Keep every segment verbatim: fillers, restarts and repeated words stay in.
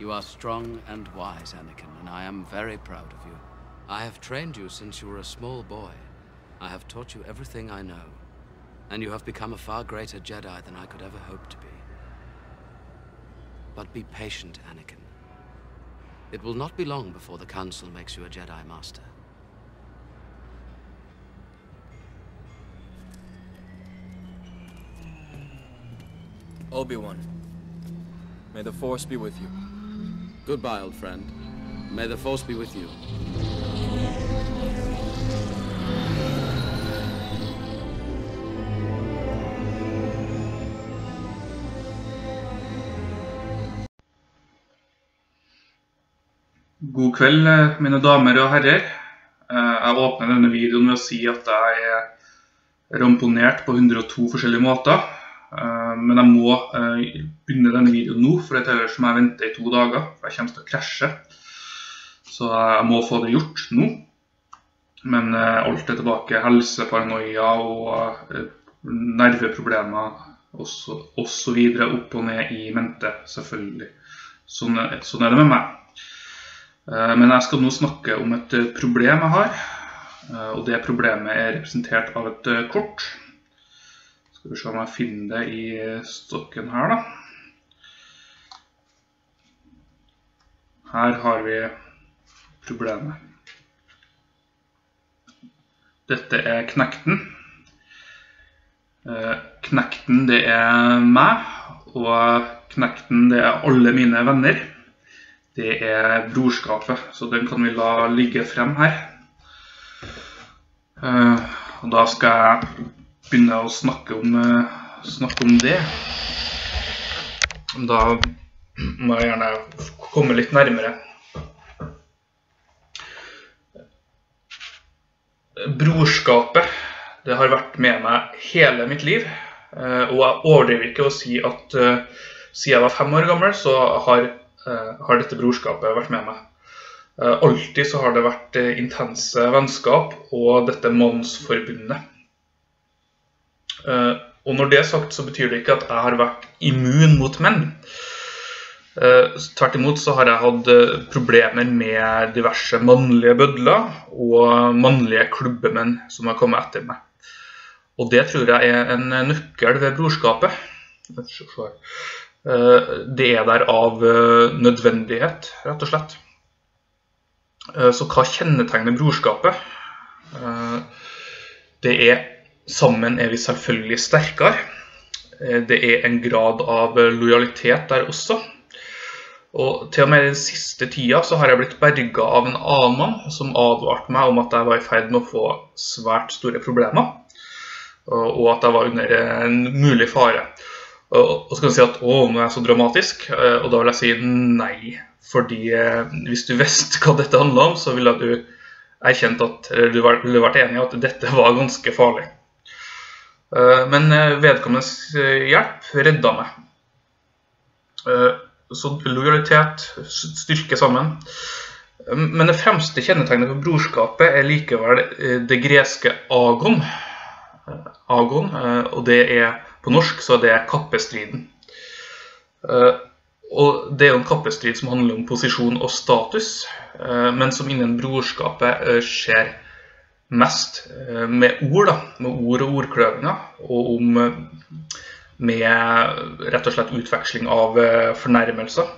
You are strong and wise, Anakin, and I am very proud of you. I have trained you since you were a small boy. I have taught you everything I know, and you have become a far greater Jedi than I could ever hope to be. But be patient, Anakin. It will not be long before the Council makes you a Jedi Master. Obi-Wan, may the Force be with you. Goodbye, old friend. May the Force be with you. God kveld, mine damer og herrer. Jeg åpner denne videoen med å si at jeg er ramponert på hundre og to forskjellige måter. Men jeg må begynne denne videoen nå, for jeg ellers må jeg vente i to dager, for jeg kommer til å krasje. Så jeg må få det gjort nå. Men alt er tilbake, helseparanoia og nerveproblemer og så videre opp og ned i mente, selvfølgelig. Sånn er det med meg. Men jeg skal nå snakke om et problem jeg har, og det problemet er representert av et kort. Skal vi se om jeg finner det i stokken her da. Her har vi problemet. Dette er knekten. Knekten det er meg, og knekten det er alle mine venner. Det er brorskapet, så den kan vi la ligge frem her. Og da skal jeg begynne å snakke om, snakke om det. Da må jeg gjerne komme litt nærmere. Brorskapet, det har vært med meg hele mitt liv, og jeg overdriver ikke å si at siden jeg var fem år gammel, så har har dette brorskapet vært med meg. Altid så har det vært intense vennskap og dette mannsforbundet. Og når det er sagt så betyr det ikke at jeg har vært immun mot menn. Tvert imot så har jeg hatt problemer med diverse mannlige bødler og mannlige klubbemenn som har kommet etter meg. Og det tror jeg er en nøkkel ved brorskapet. Det er der av nødvendighet, rett og slett. Så hva kjennetegner brorskapet? Det er, sammen er vi selvfølgelig sterkere. Det er en grad av lojalitet der også. Og til og med den siste tida så har jeg blitt berget av en annen mann som advarte meg om at jeg var i ferd med å få svært store problemer. Og at jeg var under en mulig fare. Og så kan du si at, åh, nå er jeg så dramatisk, og da vil jeg si nei, fordi hvis du visste hva dette handlet om, så ville du erkjent at, eller du ville vært enig i at dette var ganske farlig. Men vedkommendes hjelp redda meg. Så lojalitet, styrke sammen. Men det fremste kjennetegnet på brorskapet er likevel det greske Agon, Agon, og det er på norsk så er det kappestriden. Og det er jo en kappestrid som handler om posisjon og status, men som innen brorskapet skjer mest med ord da, med ord og ordkløvinger, og om, med rett og slett utveksling av fornærmelser.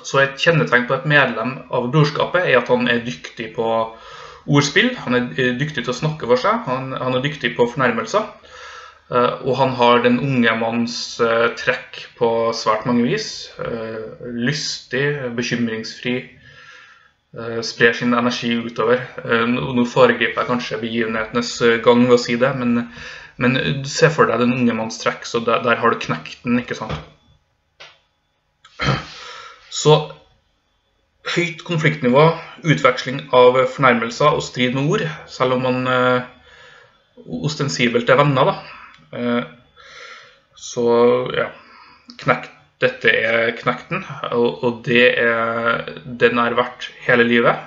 Så et kjennetegn på et medlem av brorskapet er at han er dyktig på ordspill, han er dyktig til å snakke for seg, han, han er dyktig på fornærmelser, og han har den unge manns trekk på svært mange vis. Lystig, bekymringsfri, sprer sin energi utover. Nå foregriper jeg kanskje begivenhetenes gang ved å si det, men, men se for deg den unge manns trekk, så der, der har du knekten, ikke sant? Så høyt konfliktnivå, utveksling av fornærmelser og strid med ord, selv om man ostensibelt er venner da. Så ja, knekt, dette er knekten, og, og det er, den har vært hele livet.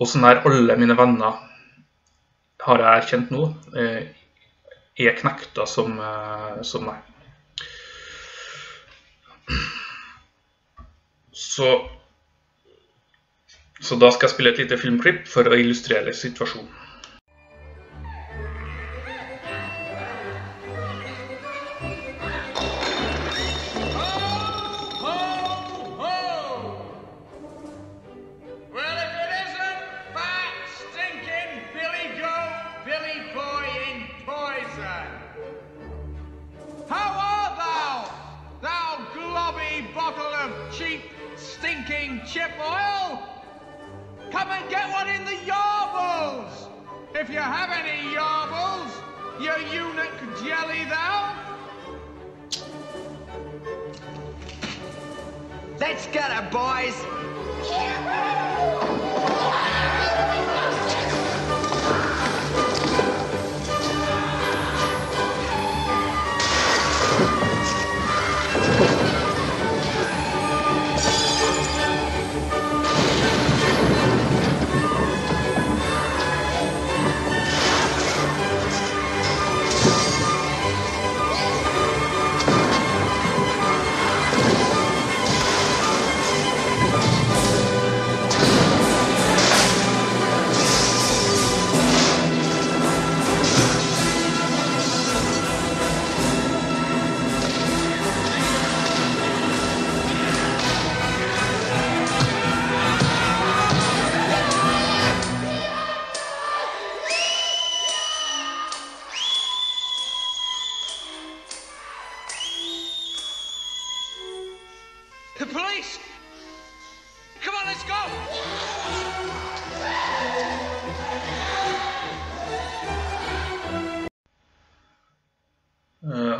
Og så nær alle mine venner har jeg erkjent nå, er knekta som, som meg. Så, så da skal jeg spille et lite filmklipp for å illustrere situasjonen.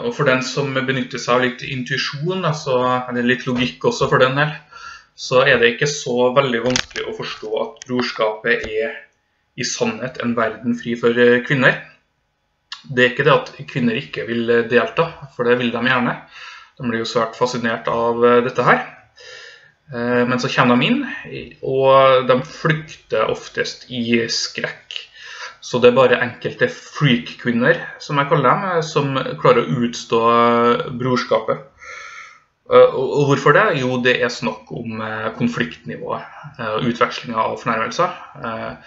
Og for den som benytter seg av litt intuisjon, altså, eller litt logikk også for den her, så er det ikke så veldig vanskelig å forstå at brorskapet er i sannhet en verden fri for kvinner. Det er ikke det at kvinner ikke vil delta, for det vil de gjerne. De blir jo svært fascinert av dette her. Men så kommer de inn, og de flykter oftest i skrekk. Så det er bare enkelte freak-kvinner, som jeg kaller dem, som klarer å utstå brorskapet. Og hvorfor det? Jo, det er snakk om konfliktnivået, utveksling av fornærmelser.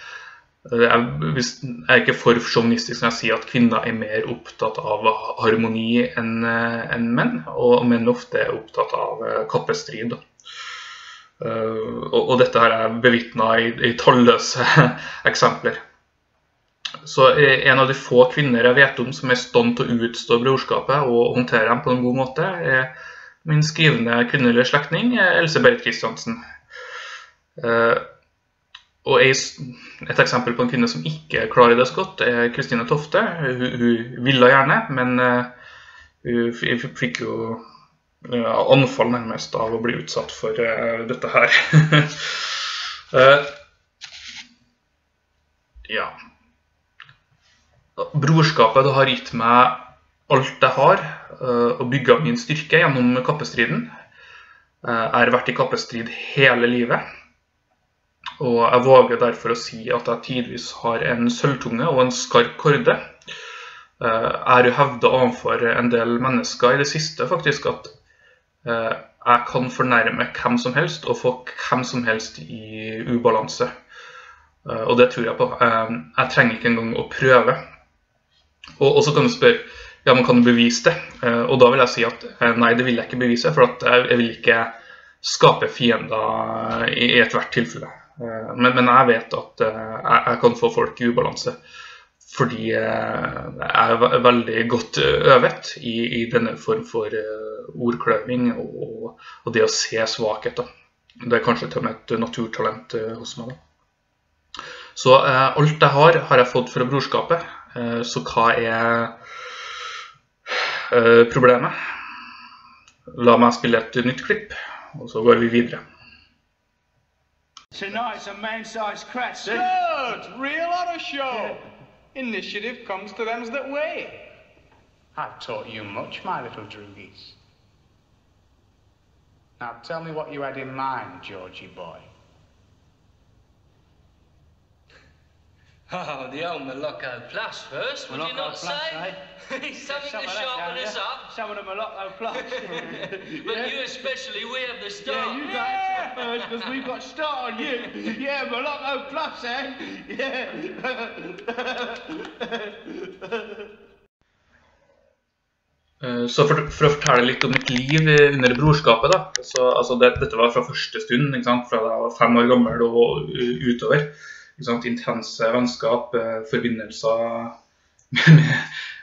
Jeg er ikke for sjåvinistisk når jeg sier at kvinner er mer opptatt av harmoni enn menn, og menn ofte er opptatt av kappestrid. Og dette her er bevittnet i talløse eksempler. Så en av de få kvinner jeg vet om som er i stand til å utstå brorskapet og håndtere dem på en god måte, er min skrivende kvinnelige slektning, Else Berit Kristiansen. Og et eksempel på en kvinne som ikke klarer det så godt er Kristine Tofte. Hun ville gjerne, men hun fikk jo anfall nærmest av å bli utsatt for dette her. Ja. Brorskapet har gitt meg alt jeg har, og bygget min styrke gjennom kappestriden. Jeg har vært i kappestrid hele livet, og jeg våger derfor å si at jeg tidvis har en sølvtunge og en skarp korde. Jeg har jo hevdet overfor en del mennesker i det siste faktisk at jeg kan fornærme hvem som helst og få hvem som helst i ubalanse. Og det tror jeg på. Jeg trenger ikke engang å prøve. Og så kan du spørre, ja, men kan du bevise det? Og da vil jeg si at nei, det vil jeg ikke bevise, for jeg vil ikke skape fiender i et hvert tilfelle. Men jeg vet at jeg kan få folk i ubalanse, fordi jeg er veldig godt øvet i denne form for ordkløving og det å se svakheter. Det er kanskje til og med et naturtalent hos meg da. Så alt jeg har, har jeg fått fra brorskapet. Så hva er problemet? La meg spille et nytt klipp, og så går vi videre. Tonight's a man-sized crash. Good! Real on a show! Initiative comes to them that way. I've taught you much, my little droogies. Now tell me what you had in mind, Georgie boy. Oh, the old Malocco Plus first, would Malocco you not Plus, say? Eh? He's something some to sharpen down, us yeah? up. Some of the Malocco Plus. But yeah. you especially, we have the start. Yeah, you yeah. got it first because we've got start on you. Yeah, Malocco Plus, eh? Yeah. Så for, for å fortelle litt om mitt liv under brorskapet da, så, altså det, dette var fra første stund, ikke sant? Fra jeg var fem år gammel og utover, ikke sant? Intense vennskap, forbindelser med,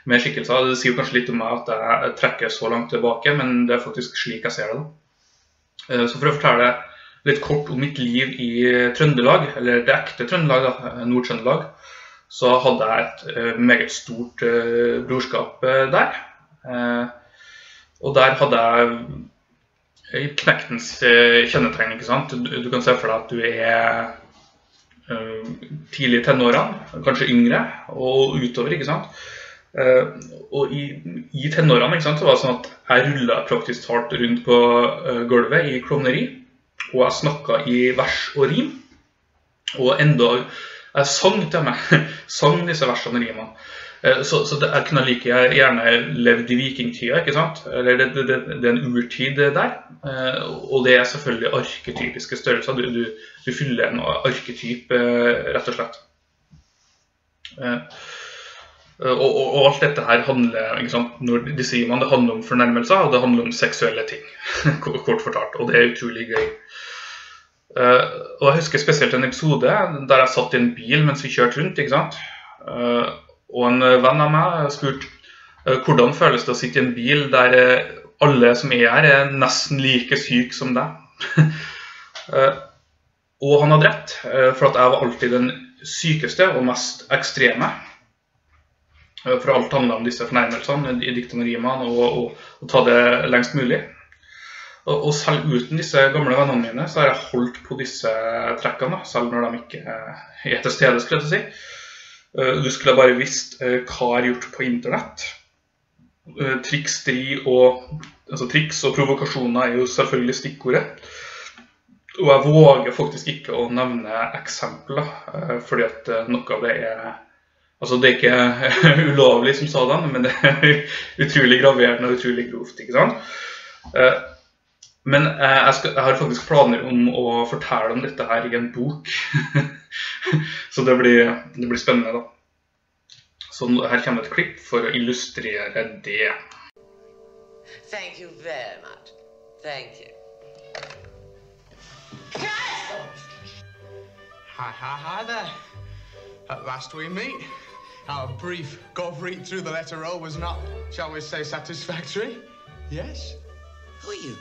med skikkelser. Det sier kanskje litt om meg at jeg trekker så langt tilbake, men det er faktisk slik jeg ser det da. Så for å fortelle litt kort om mitt liv i Trøndelag, eller det ekte Trøndelag da, Nord-Trøndelag, så hadde jeg et meget stort brorskap der. Uh, og der hadde jeg knektens uh, kjennetegn, ikke sant? Du, du kan se for deg at du er uh, tidlig i tenårene, kanskje yngre, og utover, ikke sant? Uh, og i, i tenårene, ikke sant, så var det sånn at jeg rullet praktisk hardt rundt på uh, gulvet i klovneri, og jeg snakket i vers og rim, og enda jeg sang til meg, sang disse versene og rimene. Så, så det, jeg kunne like jeg gjerne levd i vikingtida, ikke sant? Eller det, det, det er en urtid der, og det er selvfølgelig arketypiske størrelser. Du, du, du fyller en arketyp, rett og slett. Og, og, og alt dette her handler, ikke sant? Når de sier man, det handler om fornærmelser, og det handler om seksuelle ting, kort fortalt, og det er utrolig gøy. Og jeg husker spesielt en episode der jeg satt i en bil mens vi kjørte rundt, ikke sant? Og en venn av meg spurte, hvordan føles det å sitte i en bil der alle som er her er nesten like syk som deg? Og han hadde rett, for at jeg var alltid den sykeste og mest ekstreme. For alt handlet om disse fornærmelsene i diktene og rimene, og, og, og ta det lengst mulig. Og, og selv uten disse gamle vennene mine, så har jeg holdt på disse trekkene, selv når de ikke er til stede, skulle jeg til å si. Du skulle bare visst hva jeg har gjort på internett. Triksdri og, altså triks og provokasjoner er jo selvfølgelig stikkordet. Og jeg våger faktisk ikke å nevne eksempler, fordi at noe av det er, altså det er ikke ulovlig som sådan, men det er utrolig graverende og utrolig grovt, ikke sant? Men jeg, skal, jeg har faktisk planer om å fortelle om dette her i en bok, så det blir, det blir spennende da. Så her kommer et klipp for å illustrere det. Thank you very much. Thank you. Hi, hi, hi there. At last we meet. Our brief gov read through the letter O was not, shall we say, satisfactory? Yes? Who are you?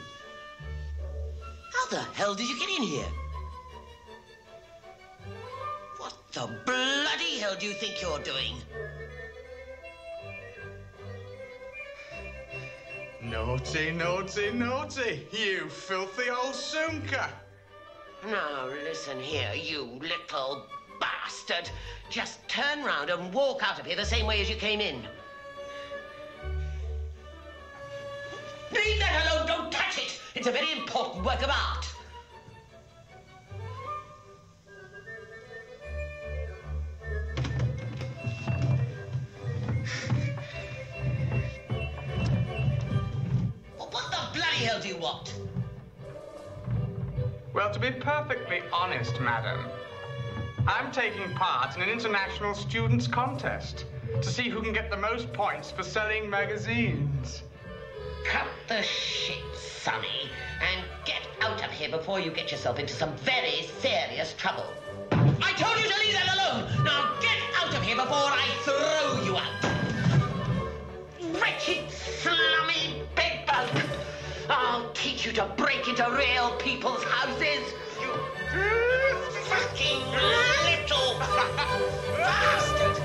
How the hell did you get in here? What the bloody hell do you think you're doing? Naughty, naughty, naughty, you filthy old soonker. Now listen here, you little bastard. Just turn round and walk out of here the same way as you came in. Leave that alone, don't touch it! It's a very important work of art. Well, what the bloody hell do you want? Well, to be perfectly honest, madam, I'm taking part in an international students' contest to see who can get the most points for selling magazines. Cut the shit, Sonny, and get out of here before you get yourself into some very serious trouble. I told you to leave that alone! Now get out of here before I throw you out! Wretched, slummy big bug! I'll teach you to break into real people's houses! You fucking little bastard!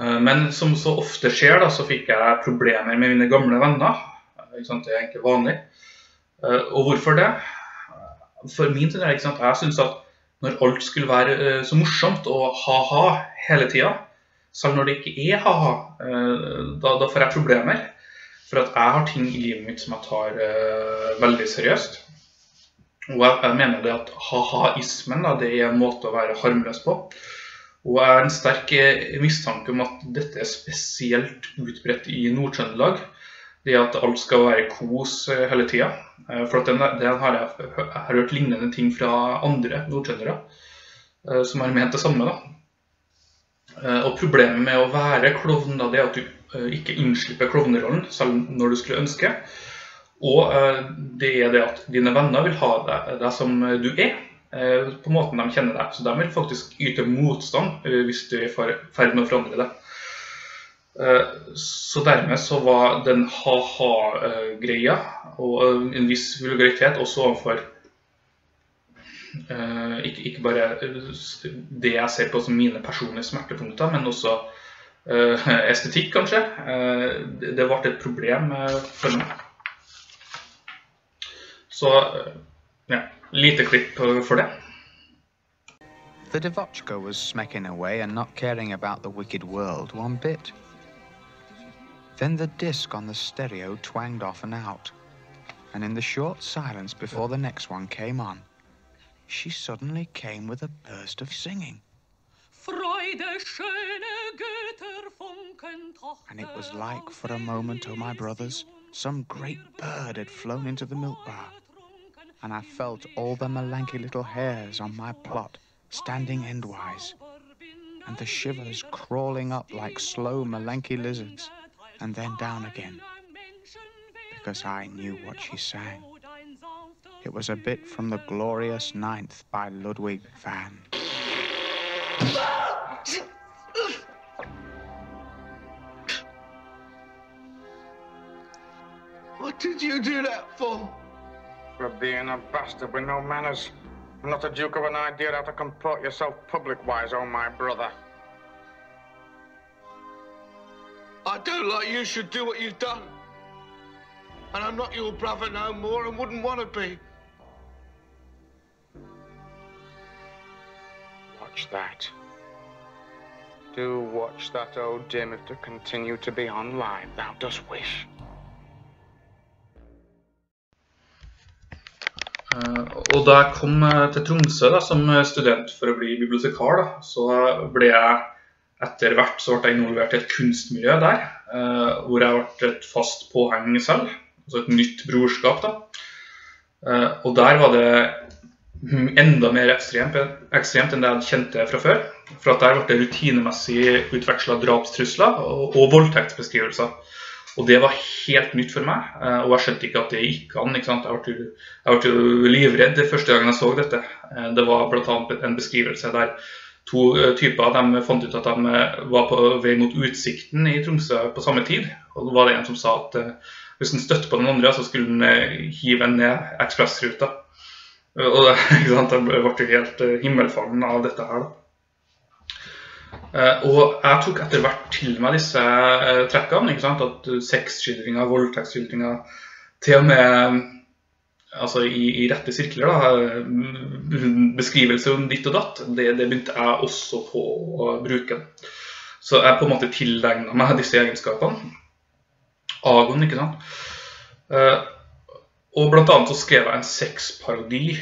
Men som så ofte skjer da, så fikk jeg problemer med mine gamle venner. Det er ikke vanlig. Og hvorfor det? For min del er det, jeg synes at når alt skulle være så morsomt og ha-ha hele tiden, selv når det ikke er ha-ha, da, da får jeg problemer. For at jeg har ting i livet mitt som jeg tar uh, veldig seriøst. Og jeg, jeg mener det at ha-ha-ismen da, det er en måte å være harmløs på. Og jeg har en sterk mistanke om at dette er spesielt utbredt i Nord-Trøndelag. Det at alt skal være kos hele tiden. For den, den har jeg, jeg har hørt lignende ting fra andre nordtrøndere som har ment det samme. Da. Og problemet med å være klovn da, det er at du ikke innslipper klovnerollen, selv når du skulle ønske. Og det er det at dine venner vil ha deg, deg som du er, på måten de kjenner deg. Så de vil faktisk yte motstand hvis du er i ferd med å forandre deg. Så dermed så var den ha-ha-greia og en viss vulgaritet også overfor ikke, ikke bare det jeg ser på som mine personlige smertepunkter, men også estetikk kanskje. Det ble et problem for meg. Så ja, lite klipp for det. The Devotchka was smacking away and not caring about the wicked world one bit. Then the disc on the stereo twanged off and out, and in the short silence before the next one came on, she suddenly came with a burst of singing. And it was like, for a moment, oh my brothers, some great bird had flown into the milk bar, and I felt all the melancholy little hairs on my plot standing endwise, and the shivers crawling up like slow melancholy lizards, and then down again, because I knew what she sang. It was a bit from the Glorious Ninth by Ludwig van. What did you do that for? For being a bastard with no manners. I'm not a duke of an idea how to comport yourself public-wise, oh my brother. I don't like you should do what you've done. And I'm not your brother no more and wouldn't want to be. Watch that. Do watch that, oh dim, if to continue to be on live, thou dost wish. Uh, og da jeg kom til Tromsø da, som student for å bli bibliotekar, da, så ble jeg... Etter hvert så ble jeg involvert i et kunstmiljø der, hvor jeg ble et fast påheng selv, altså et nytt brorskap da. Og der var det enda mer ekstremt, ekstremt enn det jeg kjente fra før, for at der ble det rutinemessig utvekslet drapstrusler og, og voldtektsbeskrivelser. Og det var helt nytt for meg, og jeg skjønte ikke at det gikk an, ikke sant? Jeg ble, jeg ble livredd det første gangen jeg så dette. Det var blant annet en beskrivelse der to typer, de fant ut at de var på vei mot utsikten i Tromsø på samme tid. Og da var det en som sa at hvis den støtte på den andre, så skulle den hive ned ekspressruta. Og ikke sant, jeg ble helt himmelfallen av dette her da. Og jeg tok etter hvert til meg disse trekkene, ikke sant, at sexskildringer, voldtektsskildringer, til og med... Altså i, i rette sirkler da, beskrivelser om ditt og datt, det, det begynte jeg også på å bruke. Så jeg på en måte tilegnet meg disse egenskapene. Agon, ikke sant? Og blant annet så skrev jeg en sexparodi i,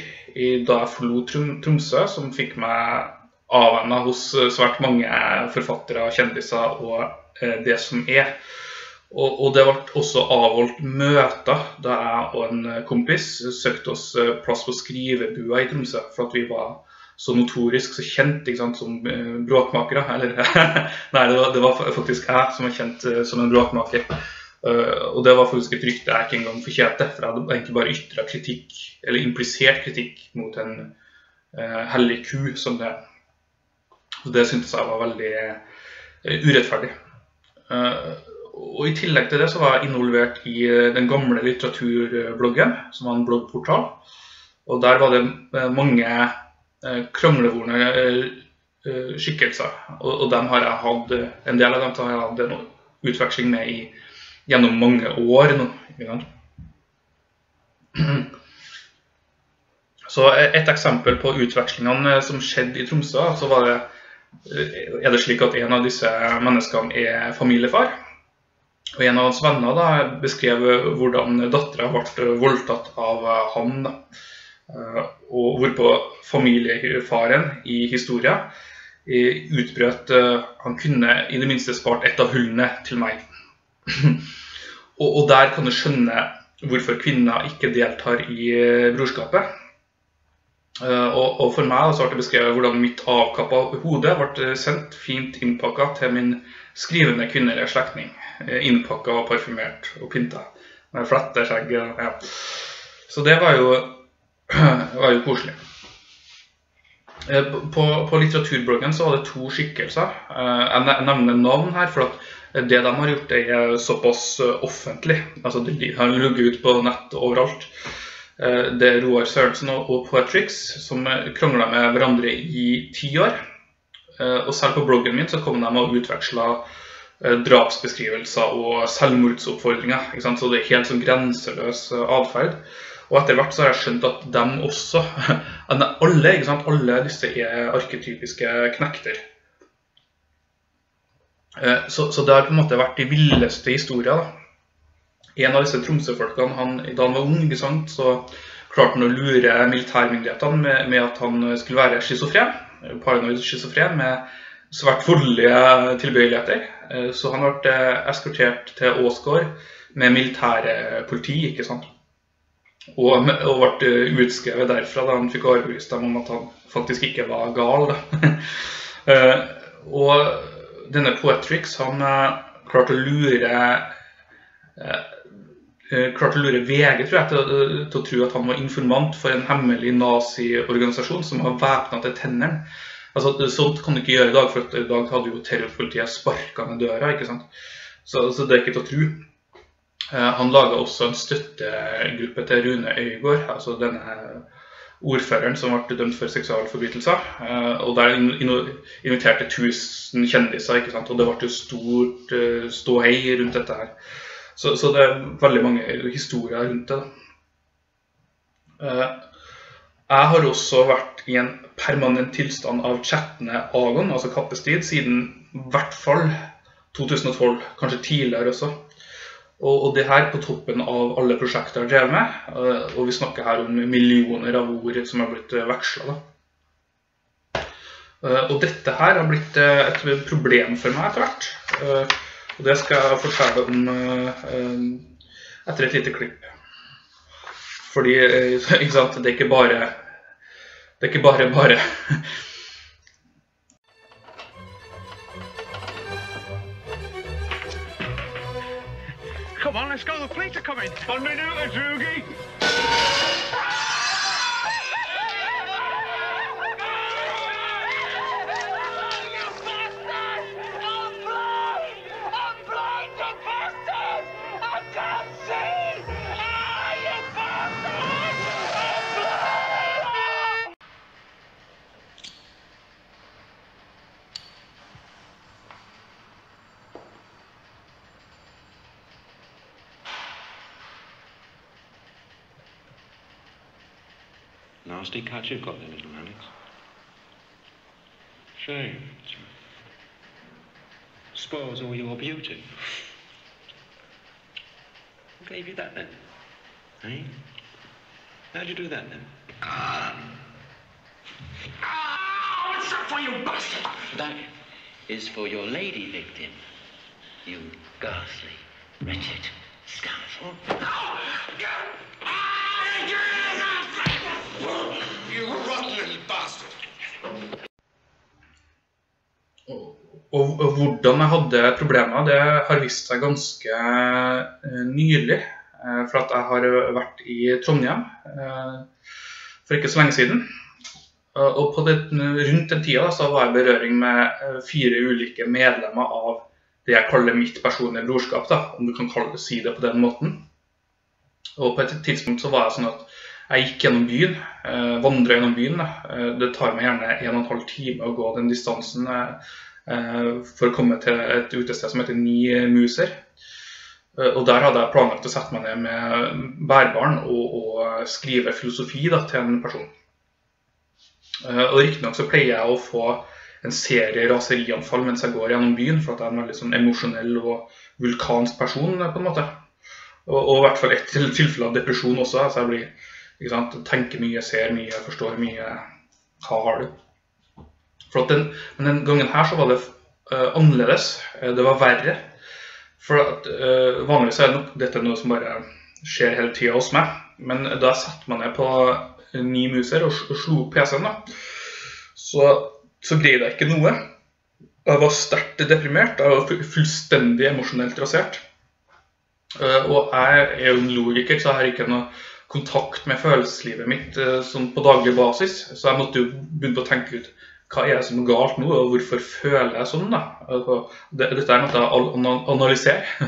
da jeg forlot Tromsø, som fikk meg avvennet hos svært mange forfattere, kjendiser og det som er. Og det ble også avholdt møter da jeg og en kompis søkte oss plass på skrivebua i Tromsø, for at vi var så notorisk, så kjent, ikke sant, som bråkmakere. Eller, nei, det var, det var faktisk jeg som var kjent som en bråkmaker. Og det var faktisk et rykte jeg ikke engang fortjente, for jeg hadde egentlig bare ytret kritikk, eller implisert kritikk, mot en hellig ku som det. Så det syntes jeg var veldig urettferdig. Og i tillegg til det så var jeg involvert i den gamle litteraturbloggen, som var en bloggportal. Og der var det mange kranglevorne skikkelser, og, og dem har jeg hatt, en del av dem har jeg hatt en utveksling med i, gjennom mange år nå. Så et eksempel på utvekslingene som skjedde i Tromsø, så var det, er det slik at en av disse menneskene er familiefar, og en av hans venner da, beskrev hvordan datteren ble voldtatt av ham, da. Og hvorpå familiefaren i historien utbrøt han kunne i det minste spart et av hullene til meg. og, og der kan du skjønne hvorfor kvinner ikke deltar i brorskapet. Og, og for meg så har jeg beskrevet hvordan mitt avkappet hode ble sendt fint innpakket til min skrivende kvinner i slektning. Innpakket og parfymert og pyntet. Med flette skjegg. Ja. Så det var jo, var jo koselig. På, på litteraturbloggen så var det to skikkelser. Jeg nevner navn her, for at det de har gjort er såpass offentlig. Altså de har ligget ut på nett overalt. Det er Roar Sørensen og Poetrix som kranglet med hverandre i ti år. Og selv på bloggen min så kom de og utvekslet drapsbeskrivelser og selvmordsoppfordringer. Ikke sant? Så det er helt sånn grenseløs adferd. Og etter hvert så har jeg skjønt at de også, alle, ikke sant? Alle disse er arketypiske knekter. Så, så det har på en måte vært de villeste historier da. En av disse Tromsø-folkene, han, da han var ung, ikke sant, så klarte han å lure militærmyndighetene med, med at han skulle være schizofren, paranoid schizofren, med svært voldelige tilbøyeligheter. Så han ble eskortert til Åsgaard med militære politi, ikke sant, og, og ble utskrevet derfra da han fikk overbevist dem om at han faktisk ikke var gal. Og denne Poetrix, han klarte å lure... klarte å lure V G, tror jeg, til, til å tro at han var informant for en hemmelig nazi-organisasjon som var væpnet til tenneren. Altså, sånt kan du ikke gjøre i dag, for i dag hadde jo terrorpolitiet sparket ned døra, ikke sant? Så, så det er ikke til å tro. Eh, han laget også en støttegruppe til Rune Øygaard, altså denne ordføreren som ble dømt for seksualforbrytelser, eh, og der inviterte tusen kjendiser, ikke sant? Og det ble jo stort ståhei rundt dette her. Så, så det er veldig mange historier rundt det. Jeg har også vært i en permanent tilstand av chattene Agon, altså kappestid, siden i hvert fall to tusen og tolv, kanskje tidligere også. Og, og det her på toppen av alle prosjekter jeg drev med, og vi snakker her om millioner av ord som har blitt vekslet da. Og dette her har blitt et problem for meg etter hvert. Og det skal jeg fortelle om etter et lite klipp. Fordi, ikke sant, det er ikke bare, det er ikke bare, bare. Come on, let's go, the police are coming. One minute, a droogie. Nasty catch you've got there, little Alex. Shame. Spoils all your beauty. Who gave you that then? Hey? How'd you do that then? Ah! Ah! What's that for, you bastard? That is for your lady victim. You ghastly, wretched scoundrel. Oh! Yeah. Ah! Yeah. Og hvordan jeg hadde problemer, det har vist seg ganske nylig, for at jeg har vært i Trondheim for ikke så lenge siden. Og på det, rundt den tida så var jeg i berøring med fire ulike medlemmer av det jeg kaller mitt personlige brorskap, da, om du kan kalle, si det på den måten. Og på et tidspunkt så var jeg sånn at Jeg gikk gjennom byen, vandret gjennom byen. Det tar meg gjerne en og en halv time å gå den distansen for å komme til et utested som heter Ni Muser. Og der hadde jeg planlagt å sette meg ned med bærbaren og, og skrive filosofi da, til en person. Og riktig nok så pleier jeg å få en serie raserianfall mens jeg går gjennom byen, for at jeg er en veldig sånn emosjonell og vulkansk person på en måte. Og, og i hvert fall et tilfelle av depresjon også, altså jeg blir... tenker mye, ser mye, forstår mye, hva har du? Den, men den gangen her så var det uh, annerledes, det var verre. For at, uh, vanligvis er det nok, dette er noe som bare skjer hele tiden hos meg, men da satte man ned på Ni Muser og, og slo P C-en da, så, så greide jeg ikke noe. Jeg var sterkt deprimert, jeg var fullstendig emosjonelt rasert. Uh, og jeg er jo en logiker, så jeg har ikke noe kontakt med følelseslivet mitt sånn på daglig basis, så jeg måtte jo begynne på å tenke ut hva er det som er galt nå, og hvorfor føler jeg sånn da? Dette er måtte jeg analysere.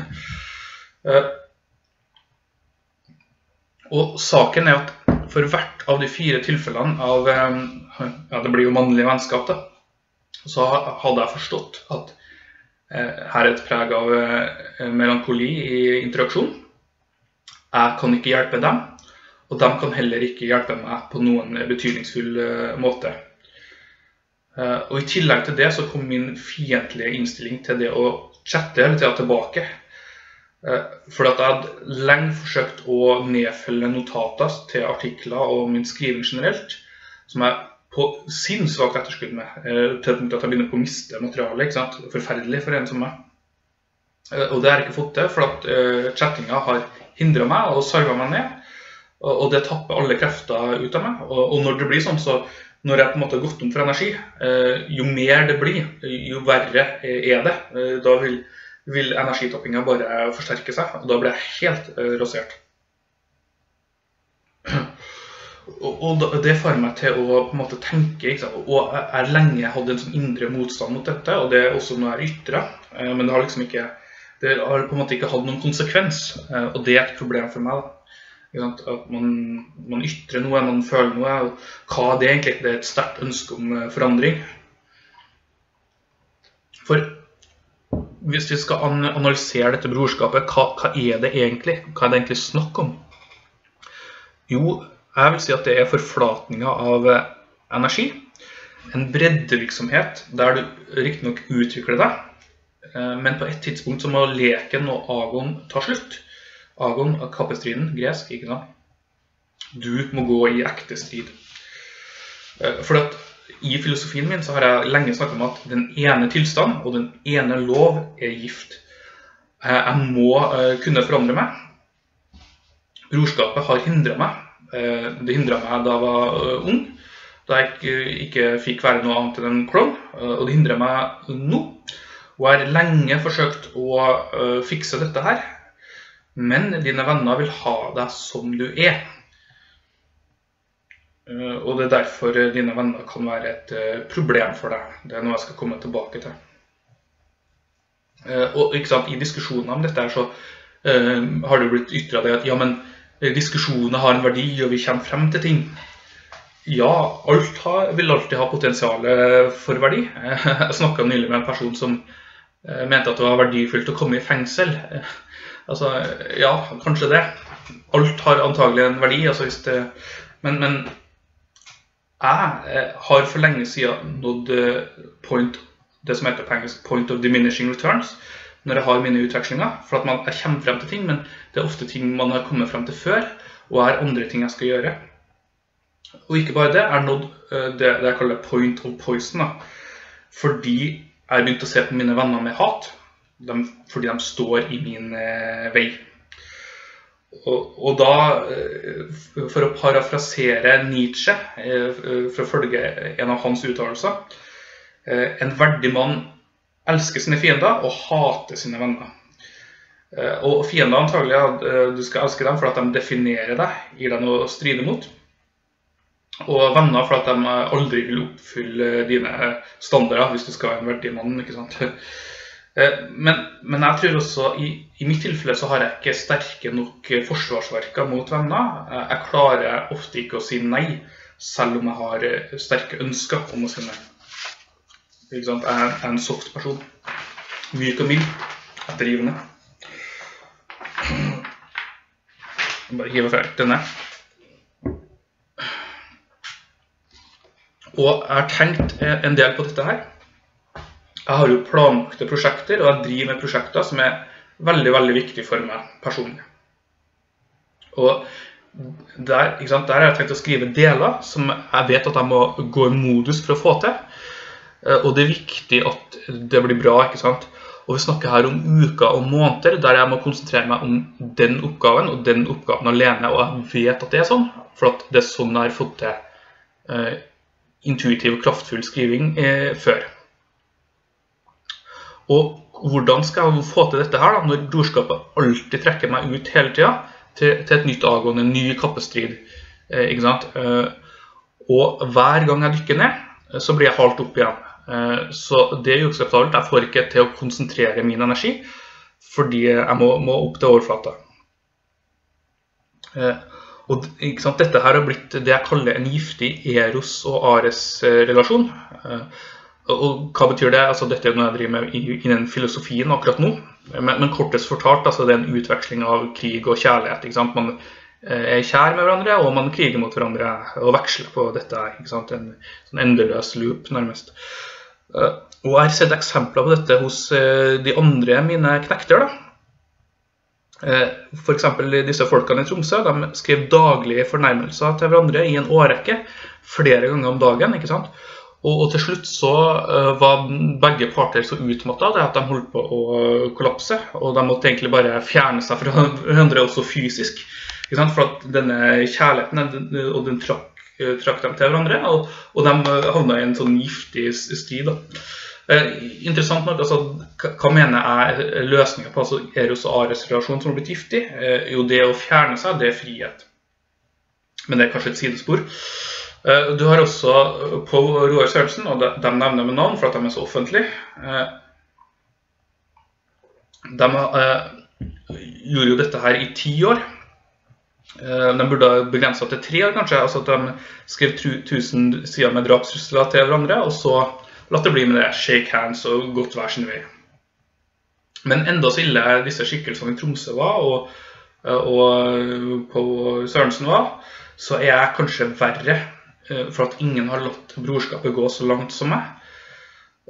Og saken er at for hvert av de fire tilfellene av, ja det blir jo mannlig vennskap da, så hadde jeg forstått at her er et preg av melankoli i interaksjon. Jeg kan ikke hjelpe dem, og de kan heller ikke hjelpe meg på noen betydningsfull måte. Og i tillegg til det så kom min fiendtlige innstilling til det å chatte hele tiden tilbake. Fordi at jeg hadde lenge forsøkt å nedfølge notater til artikler og min skriving generelt, som jeg på sinnssvakt etterskudd med, til punkt at jeg begynner på å miste materialet, ikke sant? Forferdelig for en som meg. Og det har jeg ikke fått til, for at chattingen har hindret meg og sarget meg ned. Og det tapper alle krefter ut av meg, og når det blir sånn, så når jeg på en måte har gått om for energi, jo mer det blir, jo verre er det. Da vil, vil energitappingen bare forsterke seg, og da blir jeg helt rasert. Og, og det får meg til å på en måte tenke, ikke sant? Og jeg lenge hadde en sånn indre motstand mot dette, og det er også noe jeg ytrer, men det har liksom ikke, det har på en måte ikke hatt noen konsekvens, og det er et problem for meg da. At man, man ytrer noe, man føler noe, og hva det egentlig er, det er et sterkt ønske om forandring. For hvis vi skal analysere dette brorskapet, hva, hva er det egentlig? Hva er det egentlig snakk om? Jo, jeg vil si at det er forflatninga av energi, en breddevirksomhet der du riktig nok utvikler deg, men på et tidspunkt så må leken og Agon ta slutt. Agon, kappestriden, gresk, ikke noe. Du må gå i ekte strid. For at i filosofien min så har jeg lenge snakket om at den ene tilstand og den ene lov er gift. Jeg må kunne forandre meg. Brorskapet har hindret meg. Det hindret meg da jeg var ung, da jeg ikke fikk være noe annet enn en klon, og det hindret meg nå. Og jeg har lenge forsøkt å fikse dette her. Men dine venner vil ha deg som du er. Og det er derfor dine venner kan være et problem for deg. Det er noe jeg skal komme tilbake til. Og ikke sant, i diskusjoner om dette her så uh, har det blitt ytret det at ja, men diskusjoner har en verdi og vi kommer frem til ting. Ja, alt har, vil alltid ha potensial for verdi. Jeg snakket nylig med en person som mente at det var verdifullt å komme i fengsel. Altså, ja, kanskje det. Alt har antagelig en verdi, altså hvis det... Men, men jeg har for lenge siden nådd point, det som heter på engelsk, point of diminishing returns, når jeg har mine utvekslinger, for at man, jeg kommer frem til ting, men det er ofte ting man har kommet frem til før, og er andre ting jeg skal gjøre. Og ikke bare det, jeg har nådd det, det jeg kaller point of poison, da. Fordi jeg har begynt å se på mine venner med hat, De, fordi de står i min eh, vei. Og, og da, for å parafrasere Nietzsche, eh, for å følge en av hans uttalelser, eh, en verdig mann elsker sine fiender og hater sine venner. Eh, og fiender antagelig at eh, du skal elske dem for at de definerer deg, gir deg noe å stride mot. Og venner for at de aldri vil oppfylle dine standarder, hvis du skal være en verdig mann, ikke sant? Men, men jeg tror også, i, i mitt tilfelle så har jeg ikke sterke nok forsvarsverker mot venner. Jeg klarer ofte ikke å si nei, selv om jeg har sterke ønsker om å si nei. Ikke sant? Jeg er en soft person. Myk og mild, ettergivende. Bare hiver ferdig denne. Og jeg har tenkt en del på dette her. Jeg har jo planlagte prosjekter, og jeg driver med prosjekter som er veldig, veldig viktige for meg personlig. Og der, ikke sant, der har jeg tenkt å skrive deler som jeg vet at jeg må gå i modus for å få til. Og det er viktig at det blir bra, ikke sant? Og vi snakker her om uker og måneder, der jeg må konsentrere meg om den oppgaven, og den oppgaven alene. Og jeg vet at det er sånn, for at det er sånn jeg har fått til eh, intuitiv og kraftfull skriving eh, før. Og hvordan skal jeg få til dette her da, når brorskapet alltid trekker meg ut hele tiden til, til et nytt Agon, en ny kappestrid, eh, ikke sant? Eh, og hver gang jeg dykker ned, så blir jeg halt opp igjen. Eh, så det er jo uakseptabelt. Jeg får ikke til å konsentrere min energi, fordi jeg må, må opp til overflata. Eh, og ikke sant, dette her har blitt det jeg kaller en giftig Eros- og Ares-relasjon. Eh, Og hva betyr det? Altså, dette er noe jeg driver med innen filosofien akkurat nå. Men, men kortest fortalt, altså, det er en utveksling av krig og kjærlighet. Ikke sant? Man er kjær med hverandre, og man kriger mot hverandre og veksler på dette. Ikke sant? En sånn endeløs loop, nærmest. Og jeg har sett eksempler på dette hos de andre mine knekter. Da. For eksempel disse folkene i Tromsø, de skrev daglige fornærmelser til hverandre i en årrekke, flere ganger om dagen, ikke sant? Og til slutt så var begge parter så utmattet at de holdt på å kollapse, og de måtte egentlig bare fjerne seg fra hverandre også fysisk, ikke sant? For at denne kjærligheten, og den trakk, trakk dem til hverandre, og, og de havna i en sånn giftig strid. Eh, interessant nok, altså, hva mener jeg er løsningen på altså, Eros og Ares relasjon som har blitt giftig? Eh, jo, det å fjerne seg, det er frihet. Men det er kanskje et sidespor. Du har også på Roar Sørensen, og de nevner med navn for at de er så offentlige. De gjorde jo dette her i ti år. De burde begrense til tre år kanskje, altså at de skrev tusen sider med drapstrusler til hverandre, og så latt det bli med det, shake hands og gått hver sin vei. Men enda så ille disse skikkelsene i Tromsø var, og, og på Sørensen var, så er jeg kanskje verre for at ingen har latt brorskapet gå så langt som meg.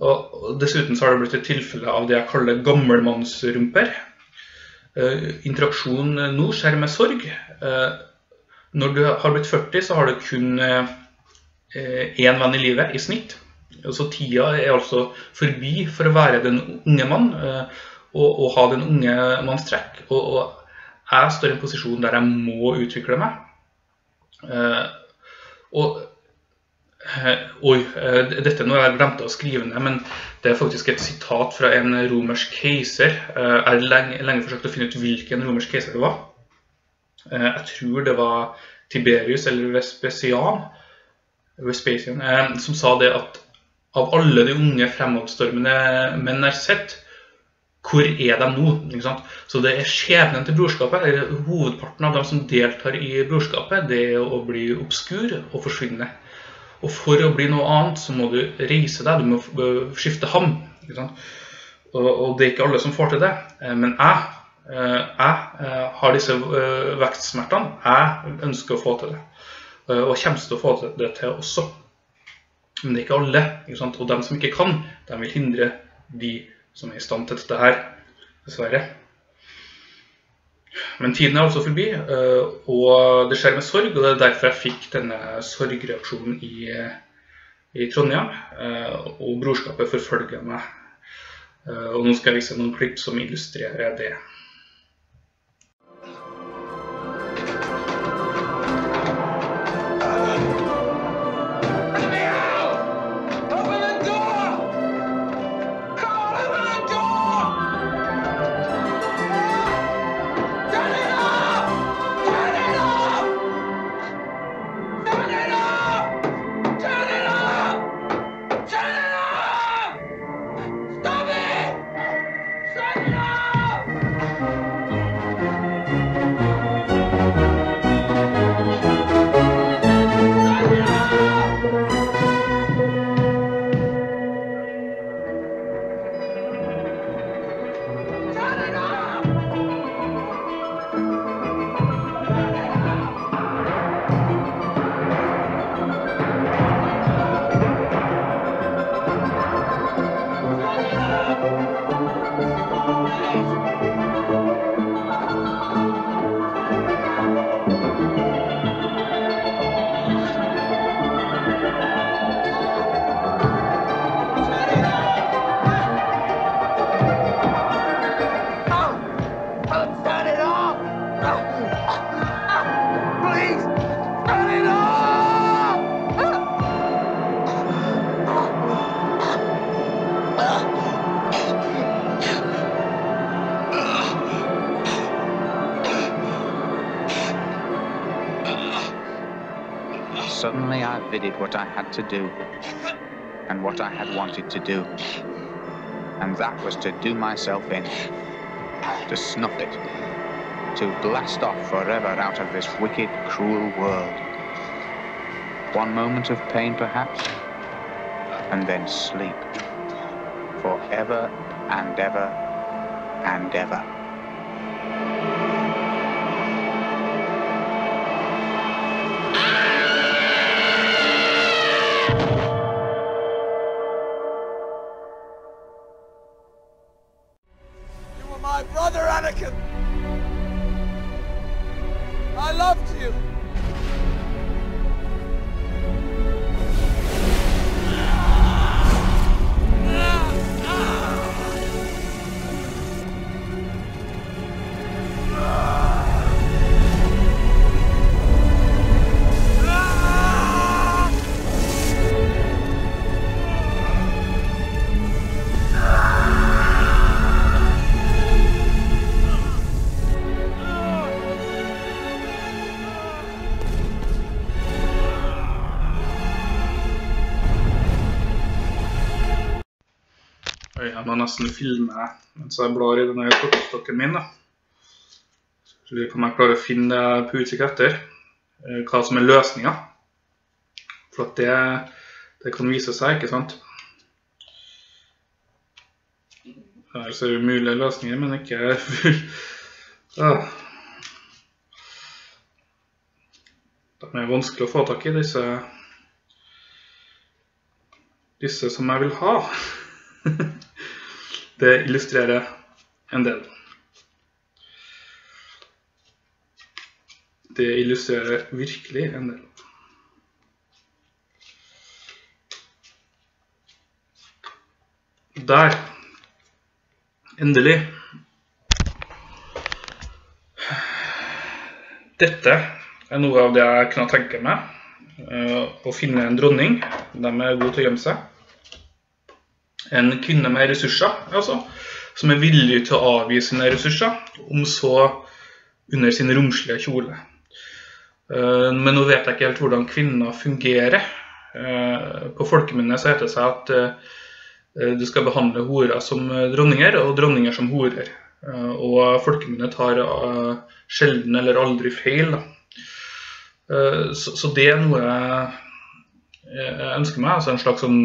Og dessuten så har det blitt et tilfelle av det jeg kaller gammelmannsrumper. Interaksjon nå skjer med sorg. Når du har blitt førti, så har du kun én venn i livet i snitt. Så tida er altså forbi for å være den unge mann og ha den unge manns trekk. Og jeg står i en posisjon der jeg må utvikle meg. Uh, og oi, uh, dette nå har jeg glemt å skrive ned, men det er faktisk et sitat fra en romersk keiser. uh, Jeg har lenge, lenge forsøkt å finne ut hvilken romersk keiser det var. uh, Jeg tror det var Tiberius eller Vespasian, Vespasian uh, som sa det at av alle de unge fremadstormende menn er sett, hvor er de nå? Ikke sant? Så det er skjebnen til brorskapet, eller hovedparten av dem som deltar i brorskapet, det er å bli obskur og forsvinne. Og for å bli noe annet så må du reise deg, du må skifte ham. Ikke sant? Og, og det er ikke alle som får til det. Men jeg, jeg har disse vekstsmertene, jeg ønsker å få til det. Og kommer til å få til det til også. Men det er ikke alle, ikke sant? Og dem som ikke kan, de vil hindre de som er i stand til dette her, dessverre. Men tiden er altså forbi, og det skjer med sorg, og det er derfor jeg fikk denne sorgreaksjonen i, i Trondheim, og brorskapet forfølger meg. Og nå skal jeg vise noen klipp som illustrerer det. Suddenly I vided what I had to do and what I had wanted to do. And that was to do myself in, to snuff it, to blast off forever out of this wicked, cruel world. One moment of pain, perhaps, and then sleep, forever and ever and ever. Nå nesten filmer jeg mens jeg blar i denne klokkstokken min da. Så vi kan klare å finne på utsikt etter hva som er løsninger, for at det, det kan vise seg, ikke sant? Her ser vi mulige løsninger, men ikke ja. Det er vanskelig å få tak i disse disse som jeg vil ha. Det illustrerer en del. Det illustrerer virkelig en del. Der. Endelig. Dette er noe av det jeg kunne tenke meg. Å finne en dronning. De er gode til å gjemme seg. En kvinne med ressurser, altså, som er villig til å avgi sine ressurser, om så under sin romslige kjole. Men nå vet jeg ikke helt hvordan kvinner fungerer. På folkemunne så heter det seg at du skal behandle horer som dronninger, og dronninger som horer. Og folkemunne tar sjelden eller aldri feil. Så det er noe jeg ønsker meg, altså en slags sånn,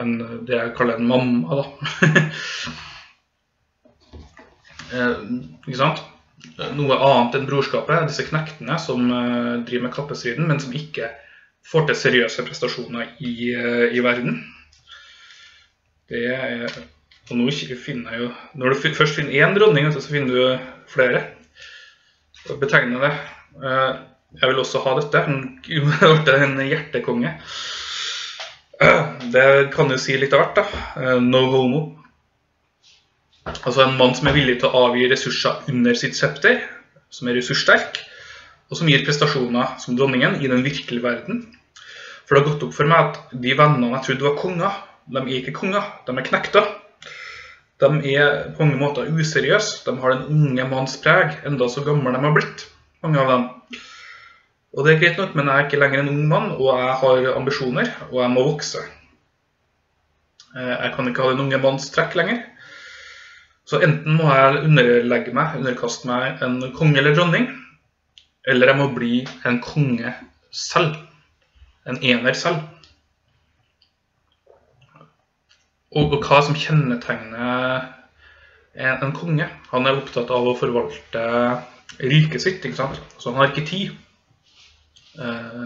en, det jeg kaller en mamma da. eh, ikke sant? Noe annet enn brorskapet, disse knektene som eh, driver med kappestriden, men som ikke får til seriøse prestasjoner i, i verden. Det er, og nå finner jeg jo, når du først finner én dronning, så finner du flere. Betegne det. Eh, Jeg vil også ha dette, en hjertekonge. Det kan jo si litt art da, no homo. Altså en mann som er villig til å avgi ressurser under sitt septer, som er ressurssterk, og som gir prestasjoner som dronningen i den virkelige verden. For det har gått opp for meg at de vennene jeg trodde var konger, de er ikke konger, de er knekta. De er på mange måter useriøse, de har den unge manns preg, enda så gammel de har blitt, mange av dem. Og det er greit nok, men jeg er ikke lenger en ung mann, og jeg har ambisjoner, og jeg må vokse. Jeg kan ikke ha den unge manns trekk lenger. Så enten må jeg underlegge meg, underkaste meg en konge eller dronning, eller jeg må bli en konge selv, en ener selv. Og, og hva som kjennetegner en, en konge? Han er opptatt av å forvalte riket sitt, ikke sant? Så han har ikke tid. Uh,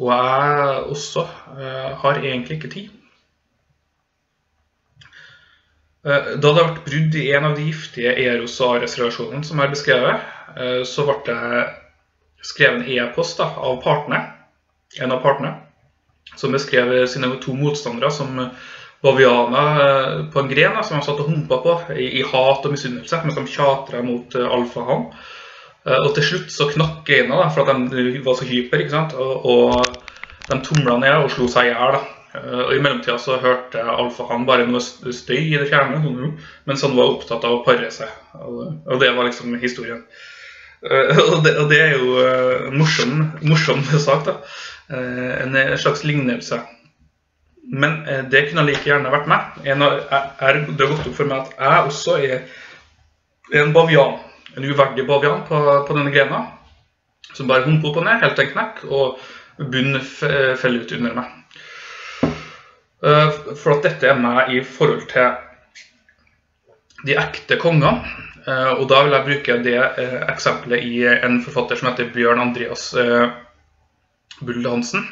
og jeg også uh, har egentlig ikke tid. Uh, da det har vært brudd i en av de giftige Eros og Ares-relasjonene som er beskrevet, uh, så ble det skrevet en e-post av partene, en av partene, som beskrev sine to motstandere som baviana uh, på en gren da, som de satt og humpa på i, i hat og misunnelse, men som tjatra mot uh, alfahan. Og til slutt så knakk greina da, for at de var så hyper, ikke sant? Og, og de tumlet ned og slo seg ihjel da. Og i mellomtiden så hørte alfahan bare noe støy i det fjerne, mens han var opptatt av å parre seg. Og det var liksom historien. Og det, og det er jo en morsom, morsom sak da, en slags lignelse. Men det kunne like gjerne vært meg. En av, er, det har gått opp for meg at jeg også er en bavian, en uverdig bavian på, på denne grena, som bare humper opp og ned, helt en knekk, og bunnen feller ut under meg. For at dette er meg i forhold til de ekte konger, og da vil jeg bruke det eksempelet i en forfatter som heter Bjørn Andreas Bull Hansen,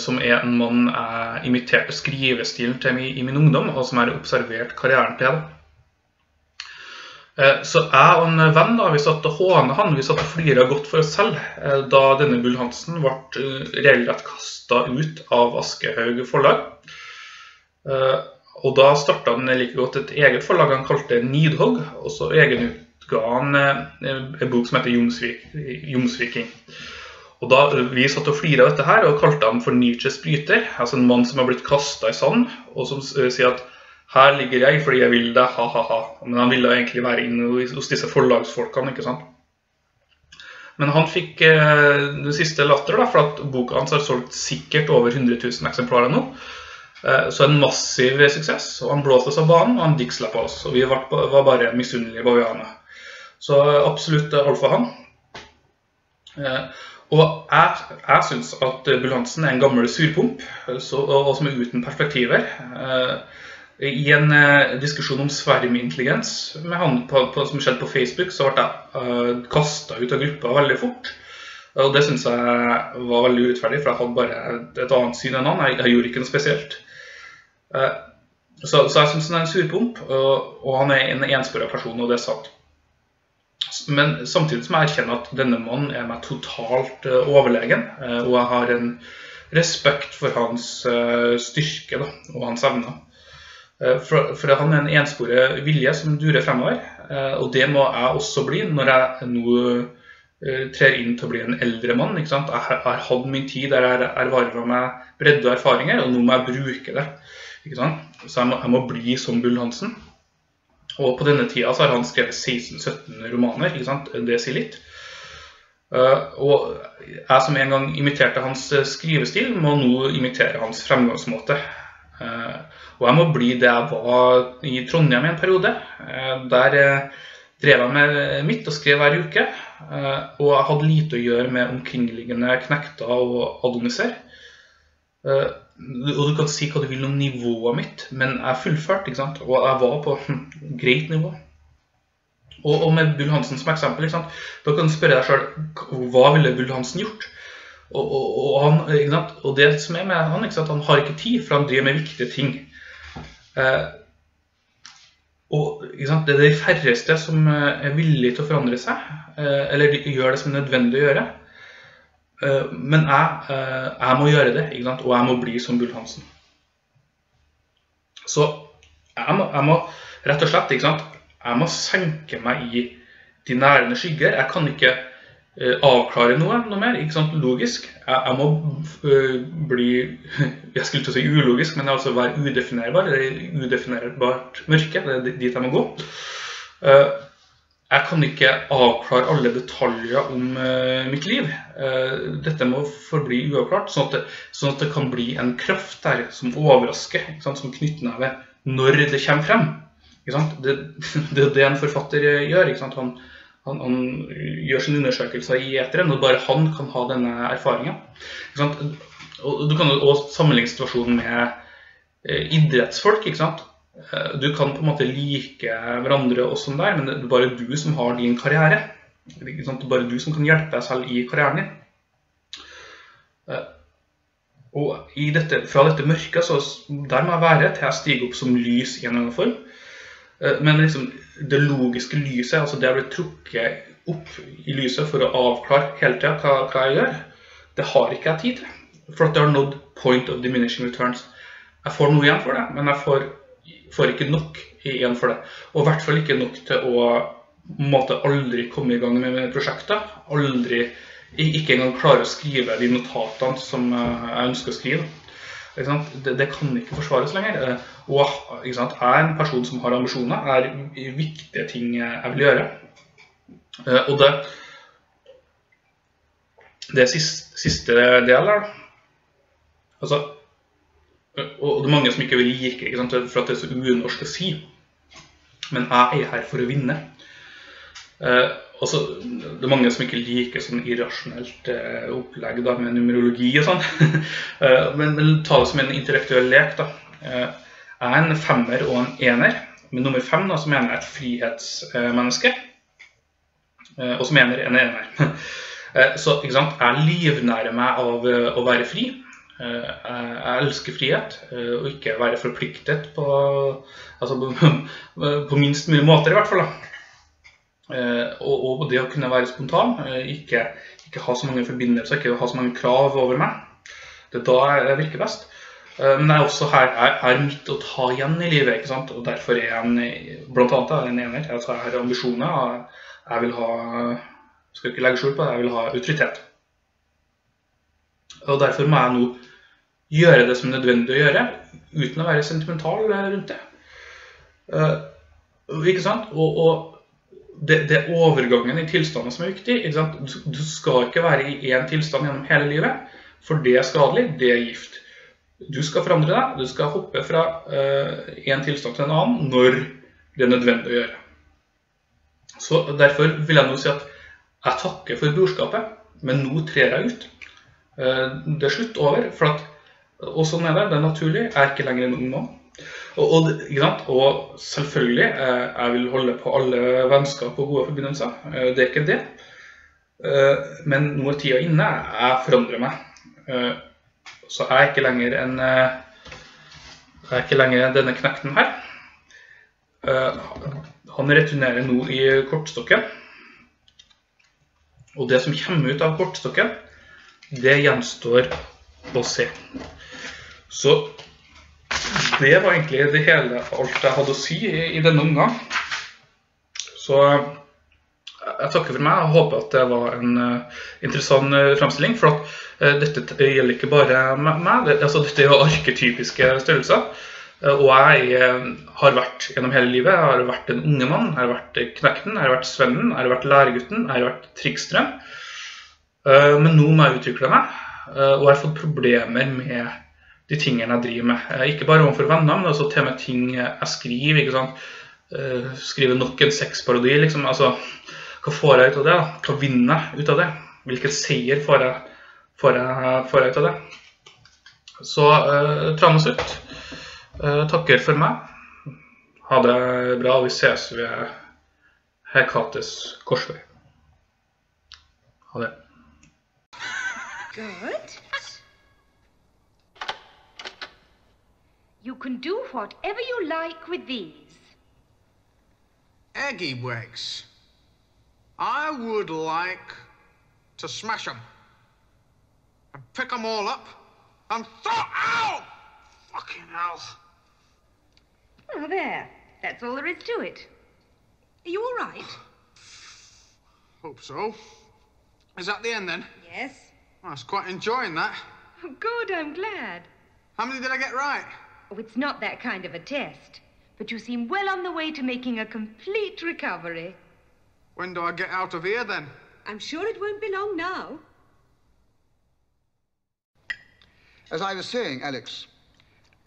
som er en mann jeg imiterte skrivestilen til i min ungdom, og som har observert karrieren til. Så jeg og en venn da, vi satt og hånet han, vi satt og flira godt for oss selv, da denne Bull Hansen ble regelrett kastet ut av Askehaug forlag. Og da startet han like godt et eget forlag, han kalte det Nidhogg, og så egenutga han en bok som heter Jomsviking. Og da vi satt og flira dette her, og kalte han for Nietzsches bryter, altså en mann som har blitt kastet i sand, og som sier at her ligger jeg fordi jeg vil det, ha ha ha. Men han ville egentlig være inne hos disse forlagsfolkene, ikke sant? Men han fikk eh, det siste latter da, for at boka hans har solgt sikkert over hundre tusen eksemplarer nå. Eh, så en massiv suksess, og han blåste oss av banen, og han dikslet på oss, og vi var, var bare misunnelige bavianer. Så absolutt alfa han. Eh, og jeg, jeg synes at Bull Hansen er en gammel surpump, så, og, og som er uten perspektiver. Eh, I en eh, diskusjon om svermeintelligens med han på, på, som skjedde på Facebook, så ble jeg eh, kastet ut av gruppa veldig fort. Og det synes jeg var veldig urettferdig, for jeg hadde bare et annet syn enn han. Jeg, jeg gjorde ikke noe spesielt. Eh, så, så jeg synes han er en surpump, og, og han er en ensporet person, og det er sant. Men samtidig som jeg erkjenner at denne mannen er meg totalt eh, overlegen, eh, og jeg har en respekt for hans eh, styrke da, og hans evner. For, for han er en enspore vilje som durer fremover, og det må jeg også bli når jeg nå trer inn til å bli en eldre mann, ikke sant? Jeg har hatt min tid der jeg ervarer meg bredde og erfaringer, og nå må jeg bruke det, ikke sant? Så jeg må, jeg må bli som Bull Hansen. Og på denne tida så har han skrevet seksten sytten romaner, ikke sant? Det sier litt. Og jeg som en gang imiterte hans skrivestil, må nå imitere hans fremgangsmåte. Uh, og jeg må bli det jeg var i Trondheim i en periode. uh, Der uh, drev jeg med mitt og skrev hver uke, uh, og jeg hadde lite å gjøre med omkringliggende knekter og adoniser. uh, Og du kan si hva du vil om nivået mitt, men jeg fullførte, ikke sant? Og jeg var på hm, greit nivå. Og, og med Bull Hansen som eksempel, ikke sant? Da kan du spørre deg selv, hva ville Bull Hansen gjort? Og, og, og, han, og det som er med han, ikke sant? Han har ikke tid, for han driver med viktige ting. Eh, og ikke sant? Det er de færreste som er villige til å forandre seg, eh, eller de gjør det som er nødvendig å gjøre. Eh, men jeg, eh, jeg må gjøre det, ikke sant? Og jeg må bli som Bull Hansen. Så jeg må, jeg må rett og slett, ikke sant? Jeg må senke meg i de nærende skygger. Jeg kan ikke avklare noe, noe mer, ikke sant, logisk. Jeg, jeg må uh, bli, jeg skulle til å si ulogisk, men altså være udefinerbar, eller udefinerbart mørke, det er dit jeg må gå. Uh, jeg kan ikke avklare alle detaljer om uh, mitt liv. Uh, dette må forbli uavklart, sånn at, det, sånn at det kan bli en kraft der som overrasker, ikke sant, som knyttneve når det kommer frem. Ikke sant, det, det er det en forfatter gjør, ikke sant, han Han, han gjør sine undersøkelser i eteren, og bare han kan ha denne erfaringen. Og du kan jo også sammenligne situasjonen med idrettsfolk, ikke sant? Du kan på en måte like hverandre og sånn der, men det er bare du som har din karriere. Ikke sant? Det er bare du som kan hjelpe deg selv i karrieren din. Og i dette, fra dette mørket, så der må jeg være til jeg stiger opp som lys i en eller annen form. Men liksom, det logiske lyset, altså det jeg ble trukket opp i lyset for å avklare hele tiden hva, hva jeg gjør, det har ikke jeg tid til. For at det har nådd point of diminishing returns. Jeg får noe igjen for det, men jeg får, får ikke nok igjen for det. Og i hvert fall ikke nok til å måtte aldri komme i gang med, med prosjektet. Aldri, ikke engang klare å skrive de notatene som jeg ønsker å skrive. Det, det kan ikke forsvares lenger. Og jeg er en person som har ambisjoner, er viktige ting jeg vil gjøre. Og det, det siste, siste del der, altså, og det er mange som ikke vil like, ikke sant, for at det er så unorsk å si, men jeg er her for å vinne. Eh, altså, det er mange som ikke liker sånn irrasjonelt eh, opplegg da, med numerologi og sånn, eh, men, men ta det som en intellektuell lek da. Eh, jeg er en femmer og en ener, men nummer fem da, som mener er et frihetsmenneske, eh, og som mener en ener. eh, så, ikke sant, jeg livnærer meg av å være fri. Jeg elsker frihet, og ikke være forpliktet på, altså på, på minst mulig måter i hvert fall. Og, og det å kunne være spontan, ikke, ikke ha så mange forbindelser, ikke ha så mange krav over meg, det er da jeg virker best. Men jeg er også her, jeg er midt å ta igjen i livet, ikke sant? Og derfor er jeg en, blant annet er jeg en ener, altså jeg har ambisjoner, og jeg vil ha, skal ikke legge skjul på det, jeg vil ha autoritet. Og derfor må jeg nå gjøre det som er nødvendig å gjøre, uten å være sentimental rundt det. Uh, ikke sant? Og, og det, det er overgangen i tilstanden som er viktig, ikke sant? Du, du skal ikke være i én tilstand gjennom hele livet, for det er skadelig, det er gift. Du skal forandre deg, du skal hoppe fra uh, en tilstand til en annen, når det er nødvendig å gjøre. Så derfor vil jeg nå si at jeg takker for brorskapet, men nå trer jeg ut. Det er slutt over, for at, og sånn er det, det er naturlig, jeg er ikke lenger en ung mann. Og, og, og selvfølgelig, jeg vil holde på alle vennskap og gode forbindelser, det er ikke det. Men nå er tida inne, jeg forandrer meg. Så jeg er ikke lenger, en, jeg er ikke lenger denne knekten her. Han returnerer nå i kortstokken. Og det som kommer ut av kortstokken, det gjenstår å se. Så det var egentlig det hele, alt jeg hadde å si i, i denne omgang. Så jeg takker for meg, og håper at det var en uh, interessant uh, fremstilling, for at uh, dette gjelder ikke bare meg, det, altså dette er jo arketypiske størrelser, uh, og jeg uh, har vært gjennom hele livet, jeg har vært en unge mann, jeg har vært knekten, jeg har vært svennen, jeg har vært læregutten, jeg har vært trikstrøm. Men nå må jeg utvikle meg, og jeg har fått problemer med de tingene jeg driver med. Ikke bare overfor venner, men også til med ting jeg skriver, ikke sant? Skriver nok en sexparodi, liksom. Altså, hva får jeg ut av det? Hva vinner jeg ut av det? Hvilken seier får jeg, får jeg, får jeg ut av det? Så, uh, Tranås ut. Uh, takker for meg. Ha det bra, og vi ses ved Hekates korsvei. Ha det. Good. You can do whatever you like with these. Aggie Wags, I would like to smash them and pick them all up and throw out. Fucking hell. Oh, there. That's all there is to it. Are you all right? Hope so. Is that the end then? Yes. I was quite enjoying that. Good, I'm glad. How many did I get right? Oh, it's not that kind of a test. But you seem well on the way to making a complete recovery. When do I get out of here, then? I'm sure it won't be long now. As I was saying, Alex,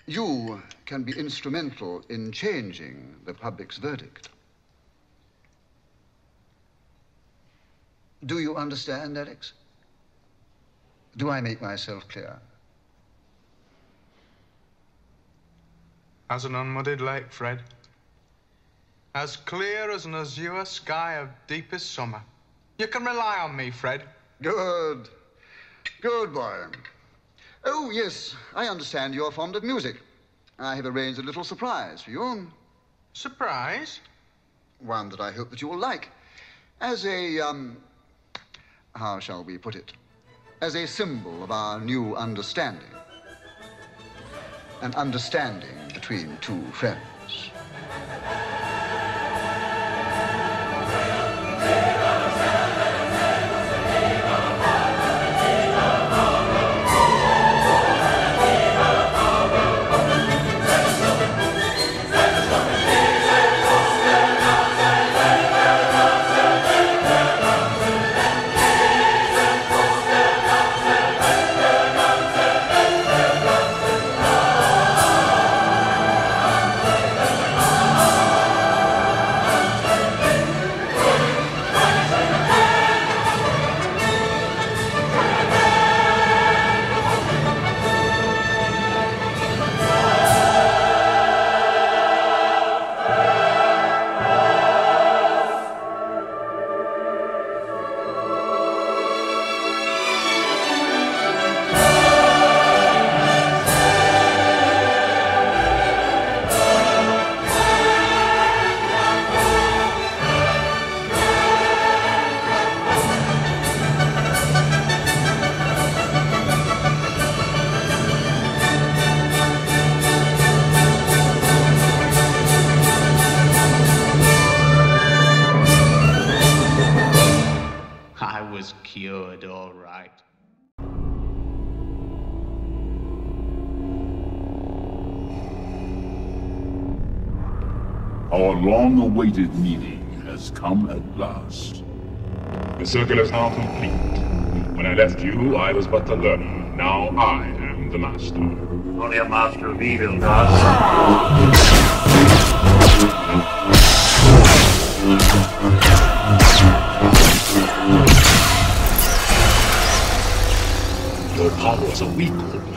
you can be instrumental in changing the public's verdict. Do you understand, Alex? Do I make myself clear? As an unmuddied lake, Fred. As clear as an azure sky of deepest summer. You can rely on me, Fred. Good. Good boy. Oh, yes, I understand you're fond of music. I have arranged a little surprise for you. Surprise? One that I hope that you will like. As a, um... how shall we put it? As a symbol of our new understanding. An understanding between two friends. Our long-awaited meeting has come at last. The circle is now complete. When I left you, I was but the learner. Now I am the master. Only a master of evil does. Your powers are weak.